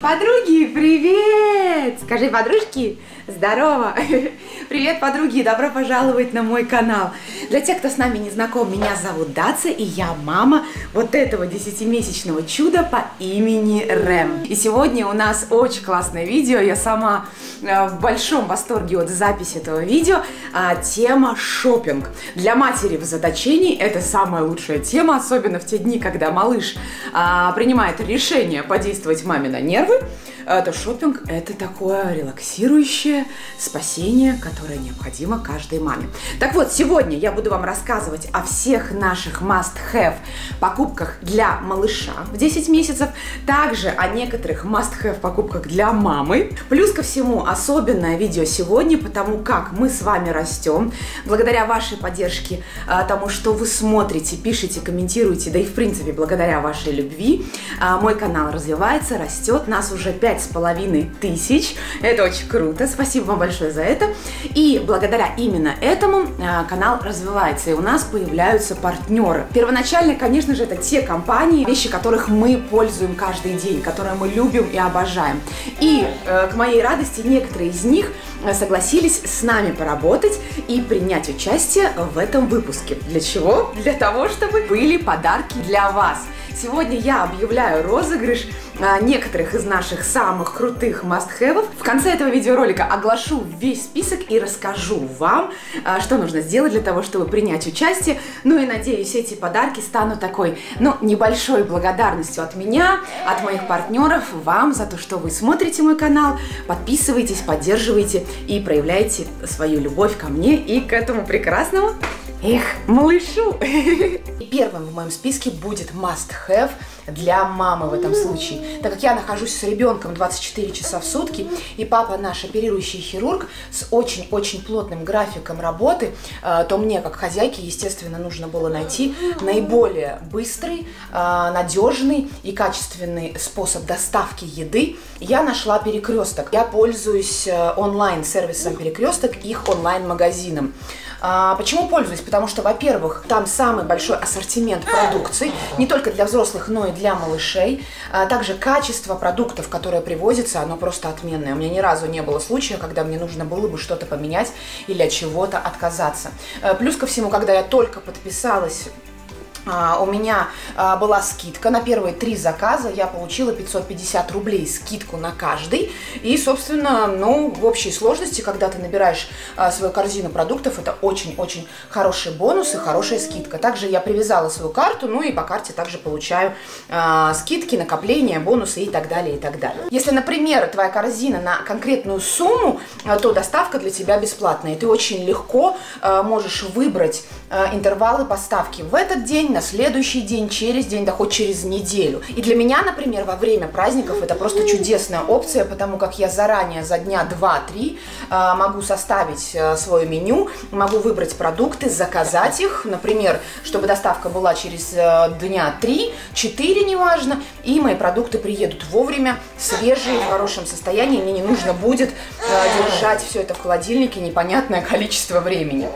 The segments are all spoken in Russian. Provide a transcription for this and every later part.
Подруги, привет! Скажи, подружки, здорово! Привет, подруги, добро пожаловать на мой канал. Для тех, кто с нами не знаком, меня зовут Даша, и я мама вот этого 10-месячного чуда по имени Рэм. И сегодня у нас очень классное видео, я сама в большом восторге от записи этого видео. Тема шопинг. Для матери в зачатии это самая лучшая тема, особенно в те дни, когда малыш принимает решение подействовать маме на нервы. То шопинг — это такое релаксирующее спасение, которое необходимо каждой маме. Так вот, сегодня я буду вам рассказывать о всех наших must-have покупках для малыша в 10 месяцев, также о некоторых must-have покупках для мамы. Плюс ко всему, особенное видео сегодня, потому как мы с вами растем, благодаря вашей поддержке, тому, что вы смотрите, пишете, комментируете, да и в принципе благодаря вашей любви мой канал развивается, растет. Нас уже 5500. Это очень круто. Спасибо вам большое за это. И благодаря именно этому канал развивается, и у нас появляются партнеры. Первоначально, конечно же, это те компании, вещи которых мы пользуем каждый день, которые мы любим и обожаем. И, к моей радости, некоторые из них согласились с нами поработать и принять участие в этом выпуске. Для чего? Для того, чтобы были подарки для вас. Сегодня я объявляю розыгрыш некоторых из наших самых крутых must-have. В конце этого видеоролика оглашу весь список и расскажу вам, что нужно сделать для того, чтобы принять участие. Ну и надеюсь, эти подарки станут такой, небольшой благодарностью от меня, от моих партнеров, вам за то, что вы смотрите мой канал, подписываетесь, поддерживаете и проявляете свою любовь ко мне и к этому прекрасному, эх, малышу! Первым в моем списке будет must-have для мамы в этом случае. Так как я нахожусь с ребенком 24 часа в сутки, и папа наш оперирующий хирург с очень-очень плотным графиком работы, то мне, как хозяйке, естественно, нужно было найти наиболее быстрый, надежный и качественный способ доставки еды. Я нашла Перекресток. Я пользуюсь онлайн-сервисом Перекресток, их онлайн-магазином. Почему пользуюсь? Потому что, во-первых, там самый большой ассортимент продукции, не только для взрослых, но и для малышей. Также качество продуктов, которые привозятся, оно просто отменное. У меня ни разу не было случая, когда мне нужно было бы что-то поменять или от чего-то отказаться. Плюс ко всему, когда я только подписалась, у меня была скидка на первые 3 заказа, я получила 550 рублей скидку на каждый. И, собственно, в общей сложности, когда ты набираешь свою корзину продуктов, это очень-очень хороший бонус и хорошая скидка. Также я привязала свою карту, и по карте также получаю скидки, накопления, бонусы и так далее, и так далее. Если, например, твоя корзина на конкретную сумму, то доставка для тебя бесплатная. И ты очень легко можешь выбрать интервалы поставки в этот день, на следующий день, через день, да хоть через неделю. И для меня, например, во время праздников это просто чудесная опция, потому как я заранее за дня 2-3 могу составить свое меню, могу выбрать продукты, заказать их, например, чтобы доставка была через дня 3-4, неважно, и мои продукты приедут вовремя, свежие, в хорошем состоянии, мне не нужно будет держать все это в холодильнике непонятное количество времени.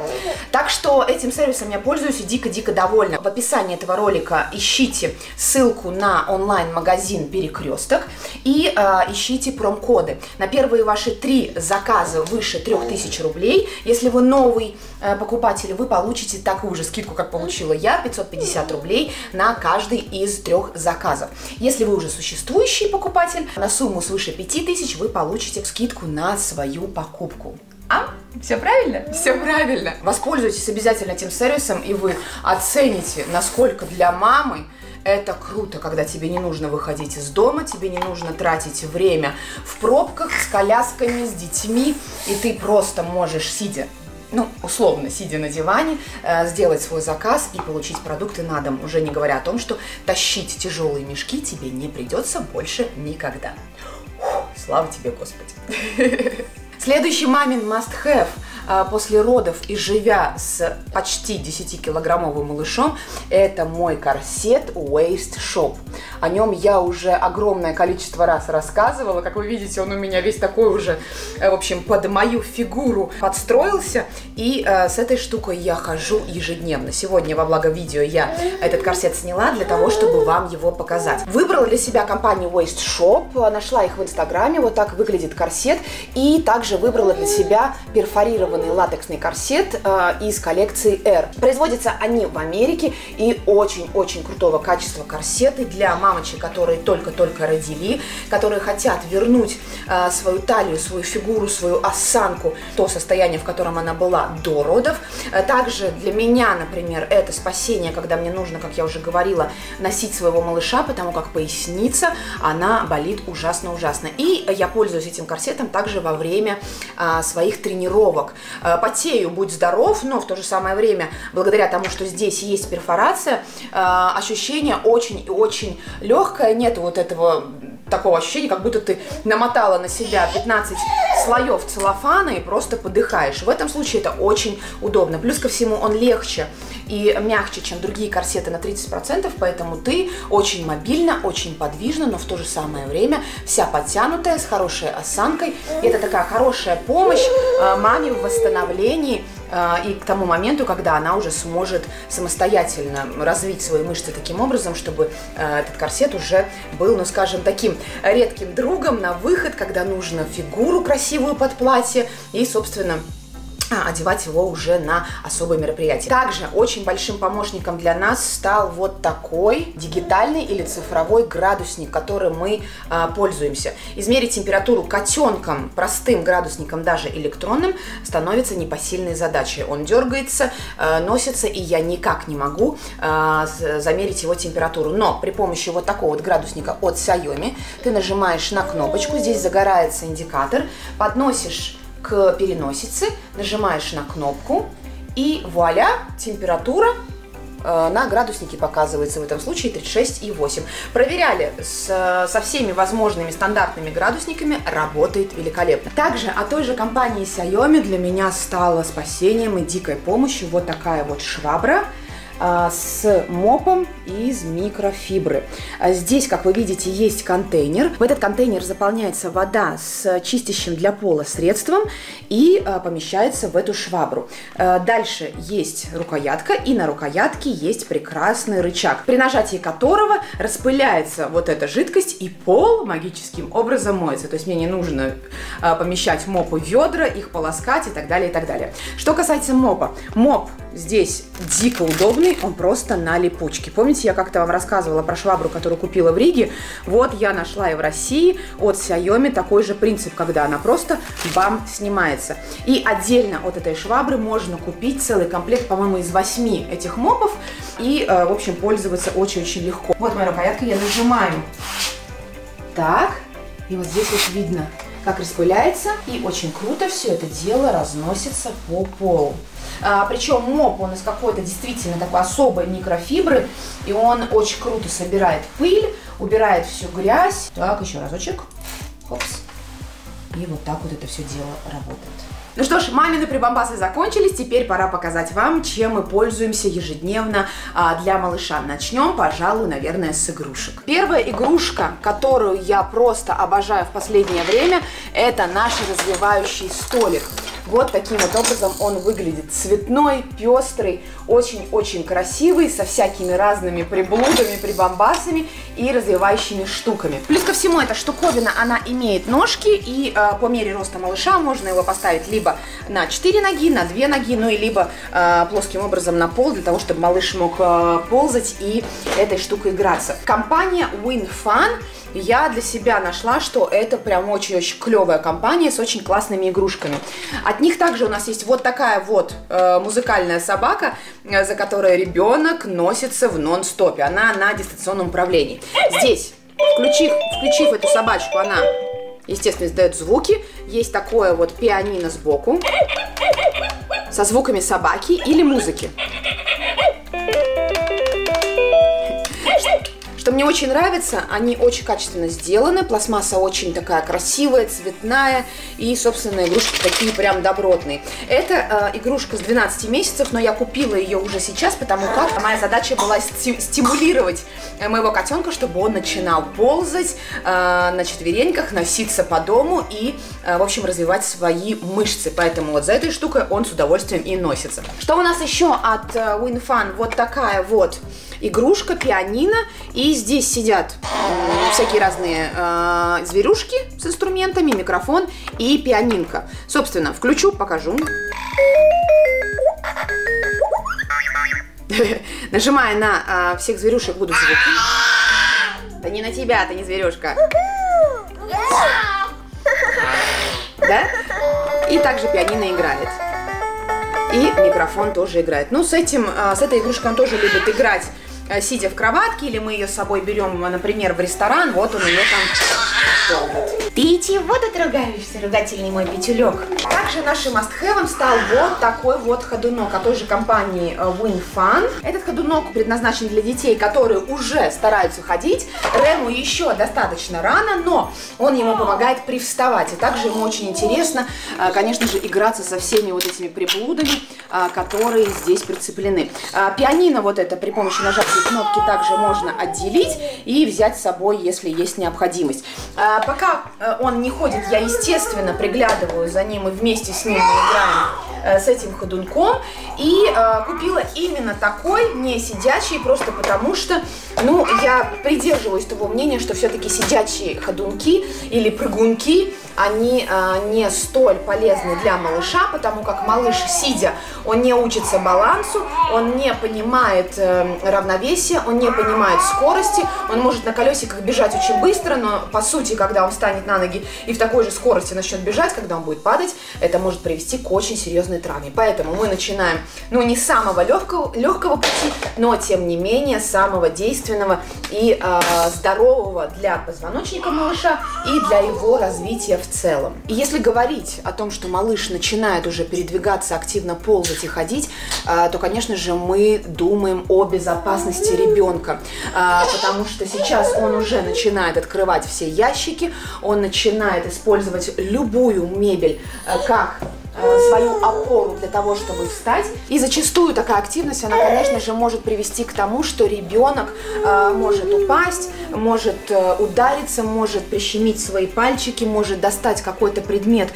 Так что этим сервисом я пользуюсь и дико-дико довольна. В описании этого ролика ищите ссылку на онлайн-магазин Перекресток и ищите промокоды. На первые ваши 3 заказа выше 3000 рублей, если вы новый покупатель, вы получите такую же скидку, как получила я, 550 рублей на каждый из 3 заказов. Если вы уже существующий покупатель, на сумму свыше 5000 вы получите скидку на свою покупку. Все правильно? Все правильно. Воспользуйтесь обязательно этим сервисом, и вы оцените, насколько для мамы это круто, когда тебе не нужно выходить из дома, тебе не нужно тратить время в пробках, с колясками, с детьми, и ты просто можешь, сидя, условно, сидя на диване, сделать свой заказ и получить продукты на дом, уже не говоря о том, что тащить тяжелые мешки тебе не придется больше никогда. Фух, слава тебе, Господи! Следующий мамин must-have после родов и живя с почти 10-килограммовым малышом, это мой корсет Waist Shop. О нем я уже огромное количество раз рассказывала. Как вы видите, он у меня весь такой уже, в общем, под мою фигуру подстроился. И с этой штукой я хожу ежедневно. Сегодня, во благо видео, я этот корсет сняла для того, чтобы вам его показать. Выбрала для себя компанию Waist Shop, нашла их в Инстаграме, вот так выглядит корсет. И также выбрала для себя перфорированный латексный корсет из коллекции Air. Производятся они в Америке, и очень-очень крутого качества корсеты для мамочек, которые только-только родили, которые хотят вернуть свою талию, свою фигуру, свою осанку, то состояние, в котором она была до родов. Также для меня, например, это спасение, когда мне нужно, как я уже говорила, носить своего малыша, потому как поясница, она болит ужасно-ужасно. И я пользуюсь этим корсетом также во время своих тренировок. Потею, будь здоров, но в то же самое время, благодаря тому, что здесь есть перфорация, ощущение очень и очень легкое, нет вот этого такого ощущения, как будто ты намотала на себя 15 слоев целлофана и просто подыхаешь. В этом случае это очень удобно. Плюс ко всему он легче и мягче, чем другие корсеты на 30%, поэтому ты очень мобильно, очень подвижно, но в то же самое время вся подтянутая, с хорошей осанкой. Это такая хорошая помощь маме в восстановлении и к тому моменту, когда она уже сможет самостоятельно развить свои мышцы таким образом, чтобы этот корсет уже был, ну скажем, таким редким другом на выход, когда нужно фигуру красивую под платье и, собственно, одевать его уже на особые мероприятия. Также очень большим помощником для нас стал вот такой дигитальный или цифровой градусник, которым мы пользуемся. Измерить температуру котенком, простым градусником, даже электронным, становится непосильной задачей. Он дергается, носится, и я никак не могу замерить его температуру. Но при помощи вот такого вот градусника от Xiaomi ты нажимаешь на кнопочку, здесь загорается индикатор, подносишь к переносице, нажимаешь на кнопку, и вуаля, температура на градуснике показывается, в этом случае 36,8. Проверяли со всеми возможными стандартными градусниками, работает великолепно. Также от той же компании Xiaomi для меня стало спасением и дикой помощью вот такая вот швабра с мопом из микрофибры. Здесь, как вы видите, есть контейнер. В этот контейнер заполняется вода с чистящим для пола средством и помещается в эту швабру. Дальше есть рукоятка, и на рукоятке есть прекрасный рычаг, при нажатии которого распыляется вот эта жидкость, и пол магическим образом моется. То есть мне не нужно помещать в мопу ведра, их полоскать и так далее, и так далее. Что касается мопа. Моп здесь дико удобный. Он просто на липучке. Помните, я как-то вам рассказывала про швабру, которую купила в Риге? Вот я нашла и в России от Xiaomi такой же принцип, когда она просто бам снимается. И отдельно от этой швабры можно купить целый комплект, по-моему, из 8 этих мопов и, в общем, пользоваться очень-очень легко. Вот моя рукоятка, я нажимаю так, и вот здесь вот видно, как распыляется, и очень круто все это дело разносится по полу. Причем моп, он из какой-то действительно такой особой микрофибры, и он очень круто собирает пыль, убирает всю грязь. Так, еще разочек. Хопс. И вот так вот это все дело работает. Ну что ж, мамины прибамбасы закончились, теперь пора показать вам, чем мы пользуемся ежедневно для малыша. Начнем, пожалуй, наверное, с игрушек. Первая игрушка, которую я просто обожаю в последнее время, это наш развивающий столик. Вот таким вот образом он выглядит. Цветной, пестрый, очень-очень красивый, со всякими разными приблудами, прибамбасами и развивающими штуками. Плюс ко всему, эта штуковина, она имеет ножки, и по мере роста малыша можно его поставить либо на 4 ноги, на 2 ноги, ну и либо плоским образом на пол, для того, чтобы малыш мог ползать и этой штукой играться. Компания WinFun, я для себя нашла, что это прям очень-очень клевая компания с очень классными игрушками. От них также у нас есть вот такая вот музыкальная собака, за которой ребенок носится в нон-стопе. Она на дистанционном управлении. Здесь, включив эту собачку, она, естественно, издает звуки. Есть такое вот пианино сбоку со звуками собаки или музыки. что мне очень нравится, они очень качественно сделаны, пластмасса очень такая красивая, цветная, и, собственно, игрушки такие прям добротные. Это игрушка с 12 месяцев, но я купила ее уже сейчас, потому как моя задача была стимулировать моего котенка, чтобы он начинал ползать на четвереньках, носиться по дому и, в общем, развивать свои мышцы. Поэтому вот за этой штукой он с удовольствием и носится. Что у нас еще от WinFun? Вот такая вот игрушка, пианино, и здесь сидят всякие разные зверюшки с инструментами, микрофон и пианинка. Собственно, включу, покажу. Нажимая на всех зверюшек будут звуки. Да не на тебя, ты не зверюшка. Да? И также пианино играет. И микрофон тоже играет. Ну, с этой игрушкой он тоже любит играть, сидя в кроватке, или мы ее с собой берем, например, в ресторан, вот он ее там ползает. Ты чего тут ругаешься, ругательный мой пятюлек? Также нашим мастхэвом стал вот такой вот ходунок от той же компании WinFun. Этот ходунок предназначен для детей, которые уже стараются ходить. Рэму еще достаточно рано, но он ему помогает привставать. И также ему очень интересно, конечно же, играться со всеми вот этими приблудами, которые здесь прицеплены. Пианино вот это при помощи нажатия кнопки также можно отделить и взять с собой, если есть необходимость. Пока он не ходит, я, естественно, приглядываю за ним, и вместе с ним играем с этим ходунком. И купила именно такой, не сидячий, просто потому что, ну, я придерживаюсь того мнения, что все-таки сидячие ходунки или прыгунки, они не столь полезны для малыша, потому как малыш, сидя, он не учится балансу, он не понимает равновесия, он не понимает скорости, он может на колесиках бежать очень быстро, но, по сути, когда он встанет на ноги и в такой же скорости начнет бежать, когда он будет падать, это может привести к очень серьезной травме. Поэтому мы начинаем, ну, не с самого легкого пути, но, тем не менее, самого действенного и здорового для позвоночника малыша и для его развития в целом. И если говорить о том, что малыш начинает уже передвигаться, активно ползать и ходить, то, конечно же, мы думаем о безопасности ребенка, потому что сейчас он уже начинает открывать все ящики, он начинает использовать любую мебель как свою опору для того, чтобы встать. И зачастую такая активность, она, конечно же, может привести к тому, что ребенок может упасть, может удариться, может прищемить свои пальчики, может достать какой-то предмет,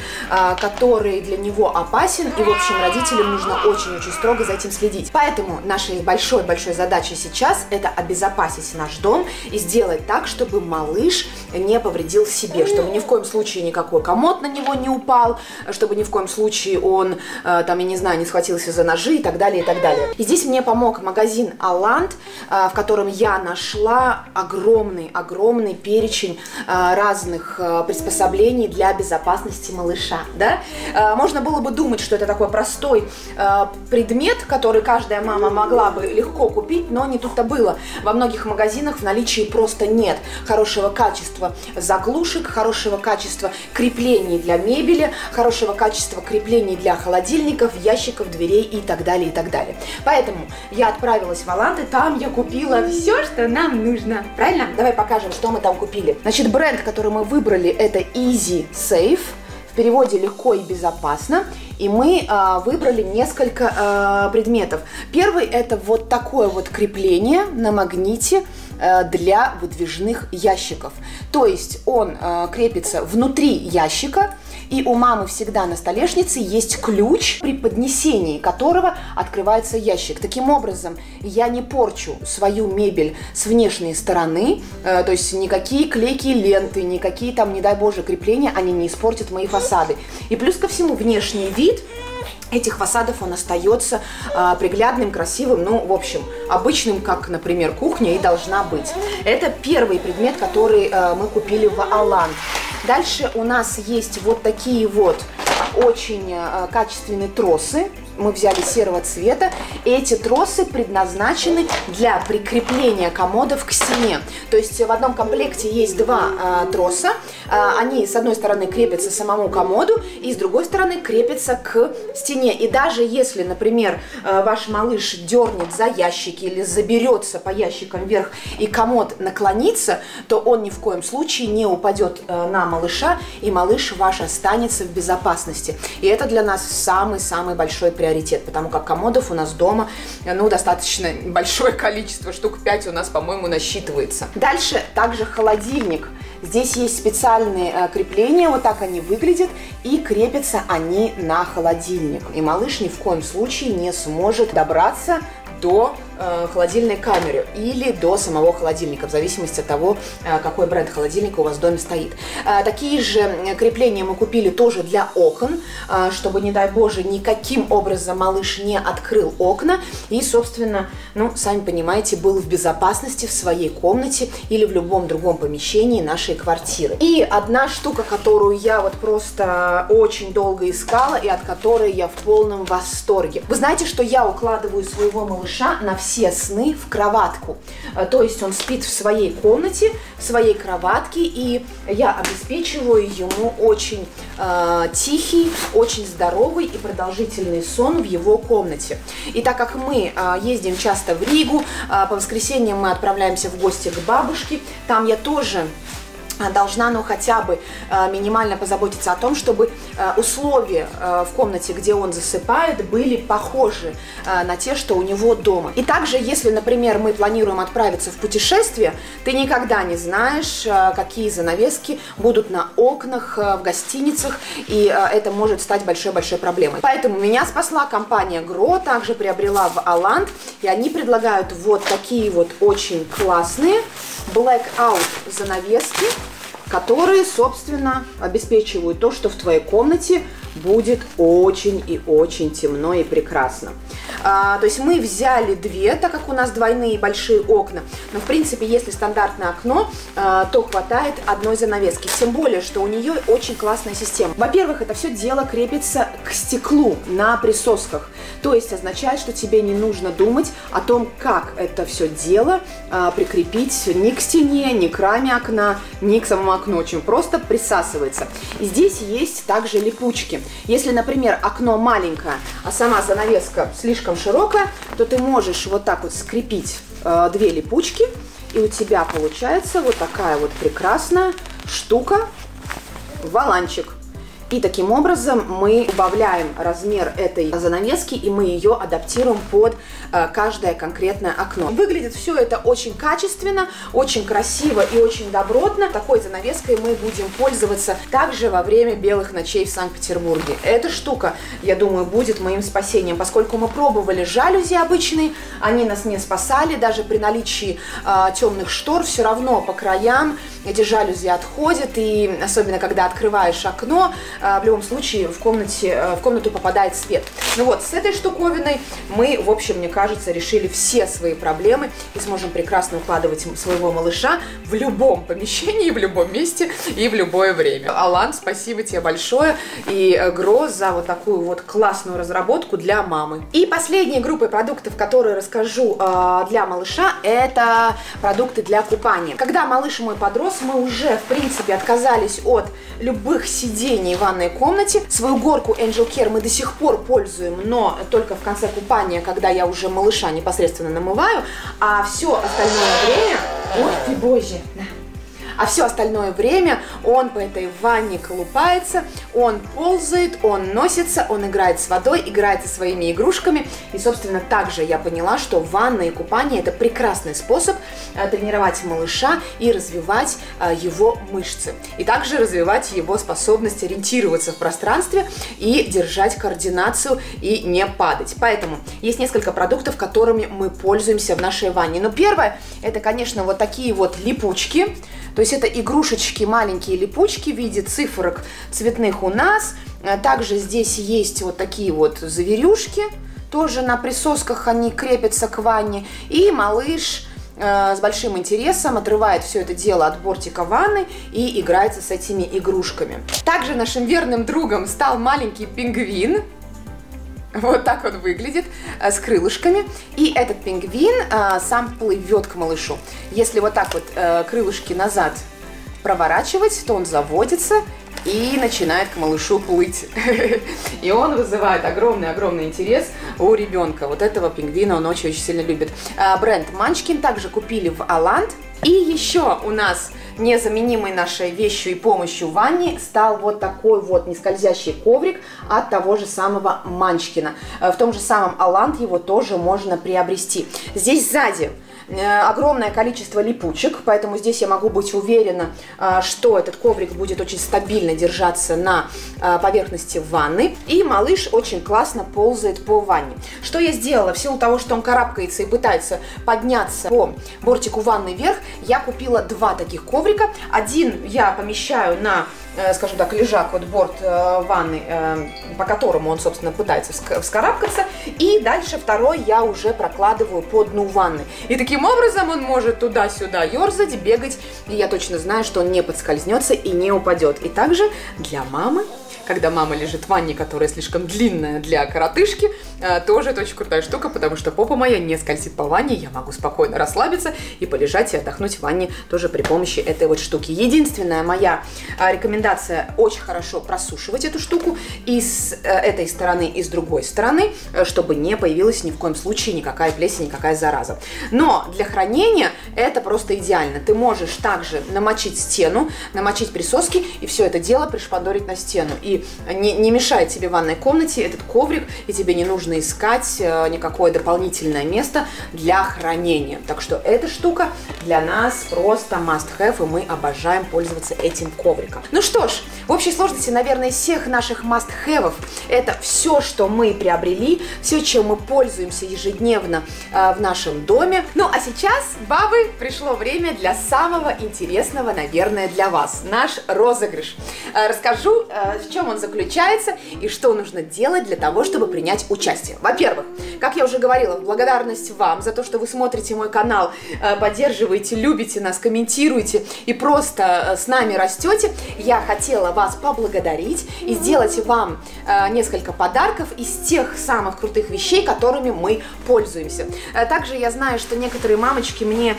который для него опасен. И, в общем, родителям нужно очень-очень строго за этим следить. Поэтому нашей большой-большой задачей сейчас это обезопасить наш дом и сделать так, чтобы малыш не повредил себе, чтобы ни в коем случае никакой комод на него не упал, чтобы ни в коем случае он, там, я не знаю, не схватился за ножи и так далее, и так далее. И здесь мне помог магазин Olant, в котором я нашла огромный-огромный перечень разных приспособлений для безопасности малыша, да? Можно было бы думать, что это такой простой предмет, который каждая мама могла бы легко купить, но не тут-то было. Во многих магазинах в наличии просто нет хорошего качества заглушек, хорошего качества креплений для мебели, хорошего качества креплений для холодильников, ящиков, дверей и так далее, и так далее. Поэтому я отправилась в Олант, и там я купила все, что нам нужно. Правильно? Давай покажем, что мы там купили. Значит, бренд, который мы выбрали, это Easy Safe. В переводе «легко и безопасно». И мы выбрали несколько предметов. Первый – это вот такое вот крепление на магните для выдвижных ящиков. То есть он крепится внутри ящика, и у мамы всегда на столешнице есть ключ, при поднесении которого открывается ящик. Таким образом, я не порчу свою мебель с внешней стороны, то есть никакие клейкие ленты, никакие там, не дай боже, крепления, они не испортят мои фасады. И плюс ко всему, внешний вид этих фасадов, он остается приглядным, красивым, ну, в общем, обычным, как, например, кухня и должна быть. Это первый предмет, который мы купили в Олант. Дальше у нас есть вот такие вот очень качественные тросы мы взяли серого цвета. Эти тросы предназначены для прикрепления комодов к стене. То есть в одном комплекте есть два троса. Они с одной стороны крепятся к самому комоду и с другой стороны крепятся к стене. И даже если, например, ваш малыш дернет за ящики или заберется по ящикам вверх и комод наклонится, то он ни в коем случае не упадет на малыша, и малыш ваш останется в безопасности. И это для нас самый-самый большой приоритет, потому как комодов у нас дома, ну, достаточно большое количество, штук 5 у нас, по-моему, насчитывается. Дальше также холодильник. Здесь есть специальные крепления, вот так они выглядят, и крепятся они на холодильник. И малыш ни в коем случае не сможет добраться до холодильной камеры или до самого холодильника, в зависимости от того, какой бренд холодильника у вас в доме стоит. Такие же крепления мы купили тоже для окон, чтобы, не дай боже, никаким образом малыш не открыл окна и, собственно, ну, сами понимаете, был в безопасности в своей комнате или в любом другом помещении нашей квартиры. И одна штука, которую я вот просто очень долго искала и от которой я в полном восторге. Вы знаете, что я укладываю своего малыша на все сны в кроватку. То есть он спит в своей комнате, в своей кроватке, и я обеспечиваю ему очень тихий, очень здоровый и продолжительный сон в его комнате. И так как мы ездим часто в Ригу, по воскресеньям мы отправляемся в гости к бабушке, там я тоже должна, ну, хотя бы минимально позаботиться о том, чтобы условия в комнате, где он засыпает, были похожи на те, что у него дома. И также, если, например, мы планируем отправиться в путешествие, ты никогда не знаешь, какие занавески будут на окнах, в гостиницах, и это может стать большой-большой проблемой. Поэтому меня спасла компания Gro, также приобрела в Olant, и они предлагают вот такие вот очень классные blackout занавески, которые, собственно, обеспечивают то, что в твоей комнате будет очень и очень темно и прекрасно. То есть мы взяли две, так как у нас двойные большие окна. Но, в принципе, если стандартное окно, то хватает одной занавески. Тем более, что у нее очень классная система. Во-первых, это все дело крепится к стеклу на присосках. То есть означает, что тебе не нужно думать о том, как это все дело прикрепить ни к стене, ни к раме окна, ни к самому окну. Очень просто присасывается. И здесь есть также липучки. Если, например, окно маленькое, а сама занавеска слишком широкая, то ты можешь вот так вот скрепить две липучки, и у тебя получается вот такая вот прекрасная штука, валанчик. И таким образом мы убавляем размер этой занавески, и мы ее адаптируем под каждое конкретное окно. Выглядит все это очень качественно, очень красиво и очень добротно. Такой занавеской мы будем пользоваться также во время белых ночей в Санкт-Петербурге. Эта штука, я думаю, будет моим спасением, поскольку мы пробовали жалюзи обычные, они нас не спасали, даже при наличии темных штор все равно по краям эти жалюзи отходят, и особенно когда открываешь окно, в любом случае в комнату попадает свет. Ну вот, с этой штуковиной мы, в общем, мне кажется, решили все свои проблемы и сможем прекрасно укладывать своего малыша в любом помещении, в любом месте и в любое время. Olant, спасибо тебе большое, и Gro за вот такую вот классную разработку для мамы. И последней группой продуктов, которые расскажу для малыша, это продукты для купания. Когда малыш мой подрос, мы уже, в принципе, отказались от любых сидений в ванной комнате. Свою горку Angel Care мы до сих пор пользуем, но только в конце купания, когда я уже малыша непосредственно намываю, а все остальное время... Ой, ты боже! А все остальное время он по этой ванне колупается, он ползает, он носится, он играет с водой, играет со своими игрушками. И, собственно, также я поняла, что ванна и купание – это прекрасный способ тренировать малыша и развивать его мышцы. И также развивать его способность ориентироваться в пространстве и держать координацию и не падать. Поэтому есть несколько продуктов, которыми мы пользуемся в нашей ванне. Но первое – это, конечно, вот такие вот липучки. То есть это игрушечки, маленькие липучки в виде цифрок цветных у нас. Также здесь есть вот такие вот зверюшки. Тоже на присосках они крепятся к ванне. И малыш с большим интересом отрывает все это дело от бортика ванны и играется с этими игрушками. Также нашим верным другом стал маленький пингвин. Вот так вот выглядит, с крылышками. И этот пингвин сам плывет к малышу. Если вот так вот крылышки назад проворачивать, то он заводится и начинает к малышу плыть. И он вызывает огромный-огромный интерес у ребенка. Вот этого пингвина он очень-очень сильно любит. Бренд Munchkin также купили в Olant. И еще у нас незаменимой нашей вещью и помощью в ванне стал вот такой вот нескользящий коврик от того же самого Munchkin. В том же самом Olant его тоже можно приобрести. Здесь сзади огромное количество липучек, поэтому здесь я могу быть уверена, что этот коврик будет очень стабильно держаться на поверхности ванны, и малыш очень классно ползает по ванне. Что я сделала? В силу того, что он карабкается и пытается подняться по бортику ванны вверх, я купила два таких коврика. Один я помещаю на, скажем так, лежак, вот борт ванны, по которому он, собственно, пытается вскарабкаться, и дальше второй я уже прокладываю по дну ванны. И таким образом он может туда-сюда ерзать, бегать, и я точно знаю, что он не подскользнется и не упадет. И также для мамы, когда мама лежит в ванне, которая слишком длинная для коротышки, тоже это очень крутая штука, потому что попа моя не скользит по ванне, я могу спокойно расслабиться и полежать, и отдохнуть в ванне тоже при помощи этой вот штуки. Единственная моя рекомендация: очень хорошо просушивать эту штуку и с этой стороны, и с другой стороны, чтобы не появилась ни в коем случае никакая плесень, никакая зараза. Но для хранения это просто идеально. Ты можешь также намочить стену, намочить присоски и все это дело пришпандорить на стену. И не мешает тебе в ванной комнате этот коврик, и тебе не нужно искать никакое дополнительное место для хранения. Так что эта штука для нас просто must-have, и мы обожаем пользоваться этим ковриком. Ну что ж, в общей сложности, наверное, всех наших must-have'ов это все, что мы приобрели, все, чем мы пользуемся ежедневно в нашем доме. Ну а сейчас, бабы, пришло время для самого интересного, наверное, для вас. Наш розыгрыш. Расскажу, в чем он заключается и что нужно делать для того, чтобы принять участие. Во-первых, как я уже говорила, в благодарность вам за то, что вы смотрите мой канал, поддерживаете, любите нас, комментируете и просто с нами растете, я хотела вас поблагодарить и сделать вам несколько подарков из тех самых крутых вещей, которыми мы пользуемся. Также я знаю, что некоторые мамочки мне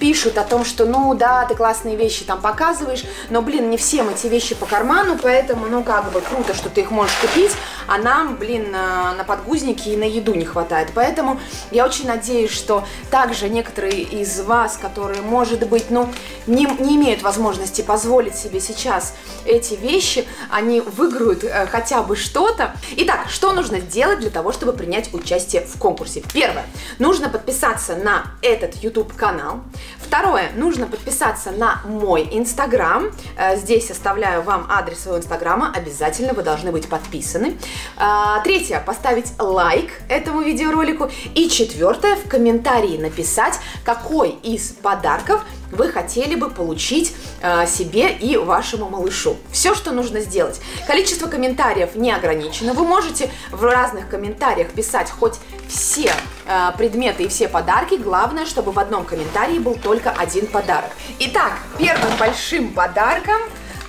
пишут о том, что ну да, ты классные вещи там показываешь, но блин, не всем эти вещи по карману, поэтому ну как бы круто, что ты их можешь купить, а нам, блин, на подгузники и на еду не хватает. Поэтому я очень надеюсь, что также некоторые из вас, которые, может быть, ну, не имеют возможности позволить себе сейчас эти вещи, они выиграют хотя бы что-то. Итак, что нужно делать для того, чтобы принять участие в конкурсе? Первое. Нужно подписаться на этот YouTube-канал. Второе. Нужно подписаться на мой Instagram. Здесь оставляю вам адрес своего Инстаграма. Обязательно вы должны быть подписаны. Третье. Поставить лайк этому видеоролику. И четвертое. В комментарии написать, какой из подарков вы хотели бы получить себе и вашему малышу. Все, что нужно сделать. Количество комментариев не ограничено. Вы можете в разных комментариях писать хоть все предметы и все подарки. Главное, чтобы в одном комментарии был только один подарок. Итак, первым большим подарком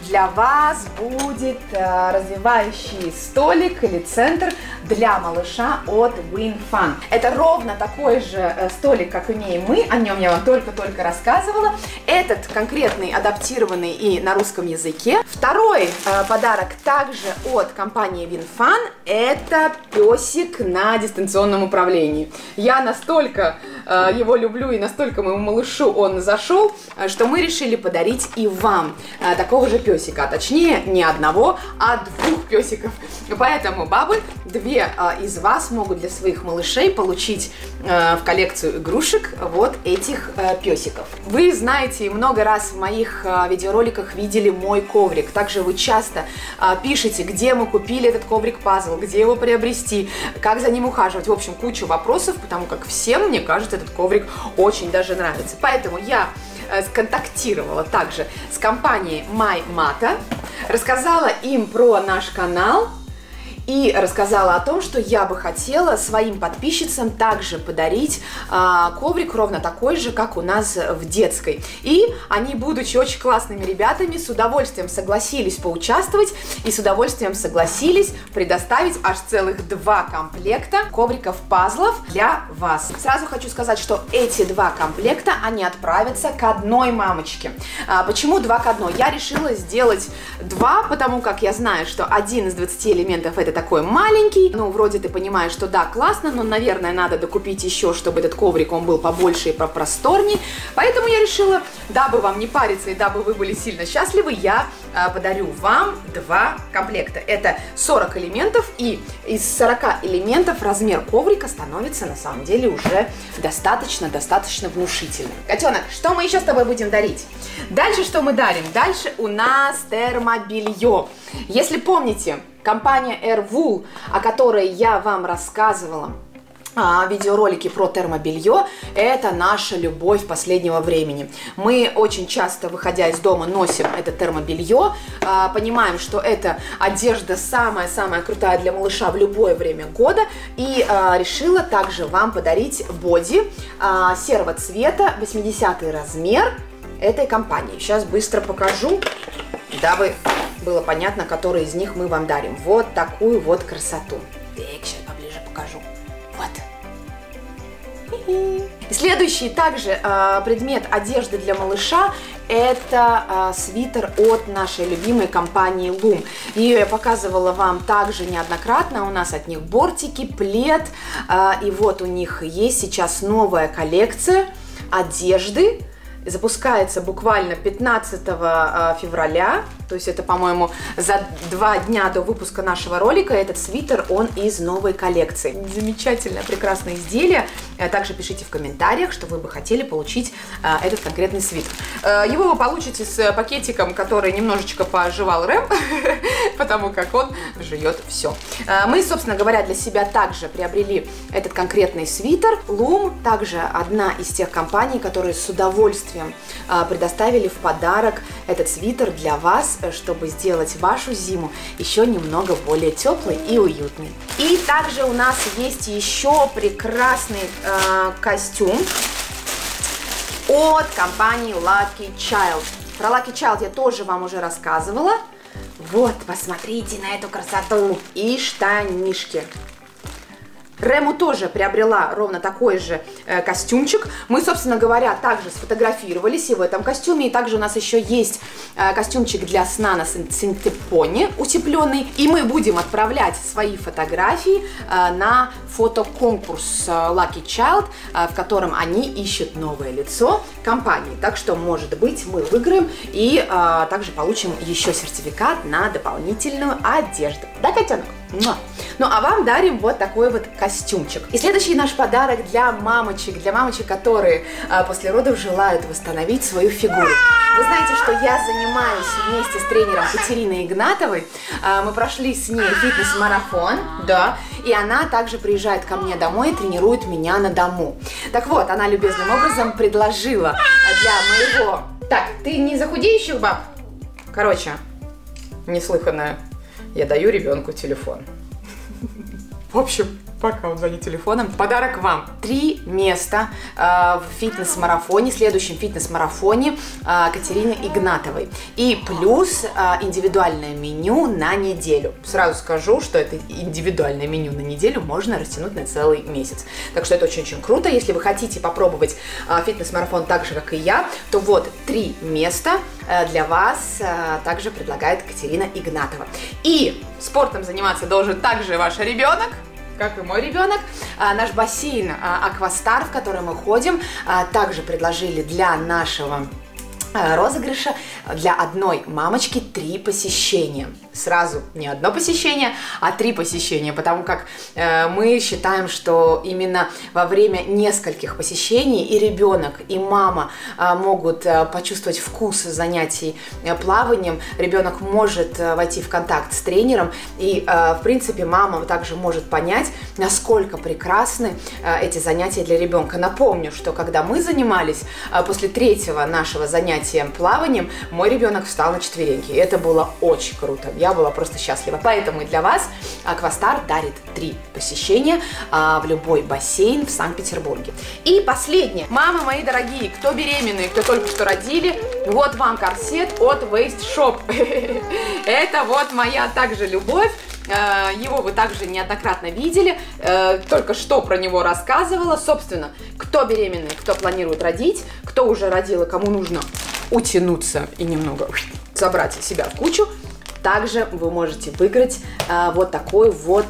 для вас будет развивающий столик или центр для малыша от WinFun. Это ровно такой же столик, как имеем мы, о нем я вам только-только рассказывала. Этот конкретный, адаптированный и на русском языке. Второй подарок также от компании WinFun, это песик на дистанционном управлении. Я настолько его люблю и настолько моему малышу он зашел, что мы решили подарить и вам такого же песика. А точнее, не одного, а двух песиков. Поэтому, бабы, две из вас могут для своих малышей получить в коллекцию игрушек вот этих песиков. Вы знаете, много раз в моих видеороликах видели мой коврик. Также вы часто пишете, где мы купили этот коврик-пазл, где его приобрести, как за ним ухаживать. В общем, кучу вопросов, потому как всем, мне кажется, этот коврик очень даже нравится. Поэтому я сконтактировала также с компанией MyMata, рассказала им про наш канал, и рассказала о том, что я бы хотела своим подписчицам также подарить коврик ровно такой же, как у нас в детской. И они, будучи очень классными ребятами, с удовольствием согласились поучаствовать и с удовольствием согласились предоставить аж целых 2 комплекта ковриков-пазлов для вас. Сразу хочу сказать, что эти 2 комплекта, они отправятся к одной мамочке. Почему 2 к 1? Я решила сделать 2, потому как я знаю, что один из 20 элементов это такой маленький. Ну, вроде ты понимаешь, что да, классно, но, наверное, надо докупить еще, чтобы этот коврик, он был побольше и попросторней. Поэтому я решила, дабы вам не париться и дабы вы были сильно счастливы, я подарю вам 2 комплекта. Это 40 элементов, и из 40 элементов размер коврика становится, на самом деле, уже достаточно внушительным. Котенок, что мы еще с тобой будем дарить? Дальше что мы дарим? Дальше у нас термобелье. Если помните, компания AirWool, о которой я вам рассказывала, видеоролики про термобелье, это наша любовь последнего времени. Мы очень часто, выходя из дома, носим это термобелье, понимаем, что эта одежда самая-самая крутая для малыша в любое время года, и решила также вам подарить боди серого цвета, 80 размер этой компании. Сейчас быстро покажу, дабы было понятно, который из них мы вам дарим. Вот такую вот красоту. Так, сейчас поближе покажу. Следующий также предмет одежды для малыша – это свитер от нашей любимой компании LUM. Ее я показывала вам также неоднократно, у нас от них бортики, плед, и вот у них есть сейчас новая коллекция одежды. Запускается буквально 15 февраля, то есть это, по-моему, за 2 дня до выпуска нашего ролика. Этот свитер, он из новой коллекции. Замечательное, прекрасное изделие. Также пишите в комментариях, что вы бы хотели получить этот конкретный свитер. Его вы получите с пакетиком, который немножечко пожевал Рэм, потому как он жует все. Мы, собственно говоря, для себя также приобрели этот конкретный свитер. LUM также одна из тех компаний, которые с удовольствием предоставили в подарок этот свитер для вас, чтобы сделать вашу зиму еще немного более теплой и уютной. И также у нас есть еще прекрасный костюм от компании Lucky Child. Про Lucky Child я тоже вам уже рассказывала. Вот, посмотрите на эту красоту. И штанишки. Рэму тоже приобрела ровно такой же костюмчик. Мы, собственно говоря, также сфотографировались и в этом костюме. И также у нас еще есть костюмчик для сна на синтепоне утепленный. И мы будем отправлять свои фотографии на фотоконкурс Lucky Child, в котором они ищут новое лицо компании. Так что, может быть, мы выиграем и также получим еще сертификат на дополнительную одежду. Да, котенок? Ну, а вам дарим вот такой вот костюмчик. И следующий наш подарок для мамочек, которые после родов желают восстановить свою фигуру. Вы знаете, что я занимаюсь вместе с тренером Катериной Игнатовой. Мы прошли с ней фитнес-марафон, да, и она также приезжает ко мне домой и тренирует меня на дому. Так вот, она любезным образом предложила для моего... Так, ты не захудеющих баб? Короче, неслыханное. Я даю ребенку телефон. В общем, пока он занят телефоном, подарок вам. 3 места в фитнес-марафоне, следующем фитнес-марафоне Катерины Игнатовой. И плюс индивидуальное меню на неделю. Сразу скажу, что это индивидуальное меню на неделю можно растянуть на целый месяц. Так что это очень-очень круто. Если вы хотите попробовать фитнес-марафон так же, как и я, то вот 3 места для вас также предлагает Катерина Игнатова. И спортом заниматься должен также ваш ребенок, как и мой ребенок. Наш бассейн Аквастар, в который мы ходим, также предложили для нашего розыгрыша для одной мамочки 3 посещения. Сразу не одно посещение, а 3 посещения, потому как мы считаем, что именно во время нескольких посещений и ребенок, и мама могут почувствовать вкус занятий плаванием, ребенок может войти в контакт с тренером, и, в принципе, мама также может понять, насколько прекрасны эти занятия для ребенка. Напомню, что когда мы занимались, после 3-го нашего занятия занятием плаванием мой ребенок встал на четвереньки. Это было очень круто. Я была просто счастлива. Поэтому и для вас Аквастар дарит 3 посещения в любой бассейн в Санкт-Петербурге. И последнее. Мамы мои дорогие, кто беременные, кто только что родили, вот вам корсет от Waist Shop. Это вот моя также любовь. Его вы также неоднократно видели, только что про него рассказывала. Собственно, кто беременный, кто планирует родить, кто уже родил и кому нужно утянуться и немного забрать себя в кучу, также вы можете выиграть вот такой вот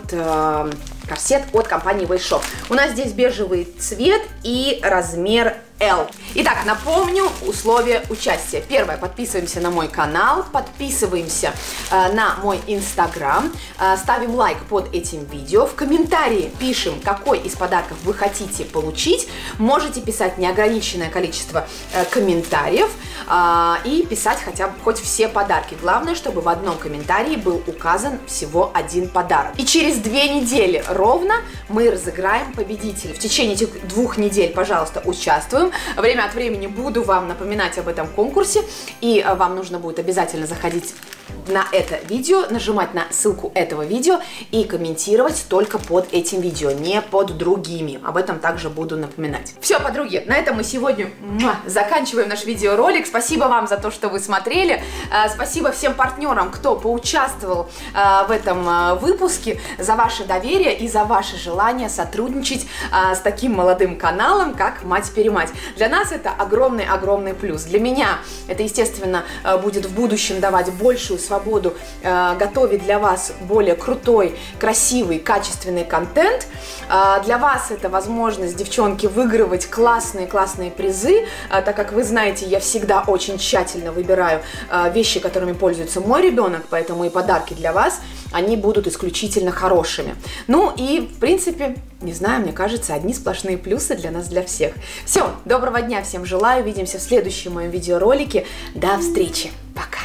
корсет от компании Waist Shop. У нас здесь бежевый цвет и размер L. Итак, напомню условия участия. Первое, подписываемся на мой канал, подписываемся на мой Инстаграм, ставим лайк под этим видео, в комментарии пишем, какой из подарков вы хотите получить. Можете писать неограниченное количество комментариев и писать хотя бы хоть все подарки. Главное, чтобы в одном комментарии был указан всего один подарок. И через 2 недели ровно мы разыграем победителя. В течение этих 2 недель, пожалуйста, участвуем. Время от времени буду вам напоминать об этом конкурсе, и вам нужно будет обязательно заходить на это видео, нажимать на ссылку этого видео и комментировать только под этим видео, не под другими. Об этом также буду напоминать. Все, подруги, на этом мы сегодня заканчиваем наш видеоролик. Спасибо вам за то, что вы смотрели. Спасибо всем партнерам, кто поучаствовал в этом выпуске, за ваше доверие и за ваше желание сотрудничать с таким молодым каналом, как «МатьПереМать». Для нас это огромный-огромный плюс. Для меня это, естественно, будет в будущем давать большую свободу готовить для вас более крутой, красивый, качественный контент. Для вас это возможность, девчонки, выигрывать классные призы, так как вы знаете, я всегда очень тщательно выбираю вещи, которыми пользуется мой ребенок, поэтому и подарки для вас, они будут исключительно хорошими. Ну и, в принципе, не знаю, мне кажется, одни сплошные плюсы для нас, для всех. Все, доброго дня всем желаю, увидимся в следующем моем видеоролике. До встречи, пока!